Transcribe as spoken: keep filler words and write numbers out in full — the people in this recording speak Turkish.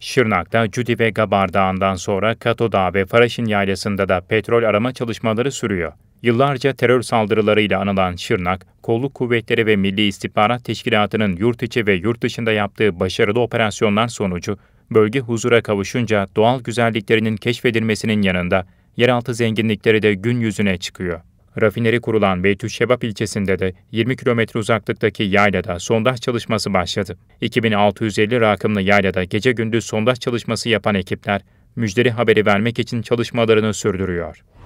Şırnak'ta Cudi ve Gabar Dağı'ndan sonra Kato Dağı ve Faraşin Yaylası'nda da petrol arama çalışmaları sürüyor. Yıllarca terör saldırılarıyla anılan Şırnak, Kolluk Kuvvetleri ve Milli İstihbarat Teşkilatı'nın yurt içi ve yurt dışında yaptığı başarılı operasyonlar sonucu, bölge huzura kavuşunca doğal güzelliklerinin keşfedilmesinin yanında yeraltı zenginlikleri de gün yüzüne çıkıyor. Rafineri kurulan Beytüşşebap ilçesinde de yirmi kilometre uzaklıktaki yaylada sondaj çalışması başladı. iki bin altı yüz elli rakımlı yaylada gece gündüz sondaj çalışması yapan ekipler, müjdeli haberi vermek için çalışmalarını sürdürüyor.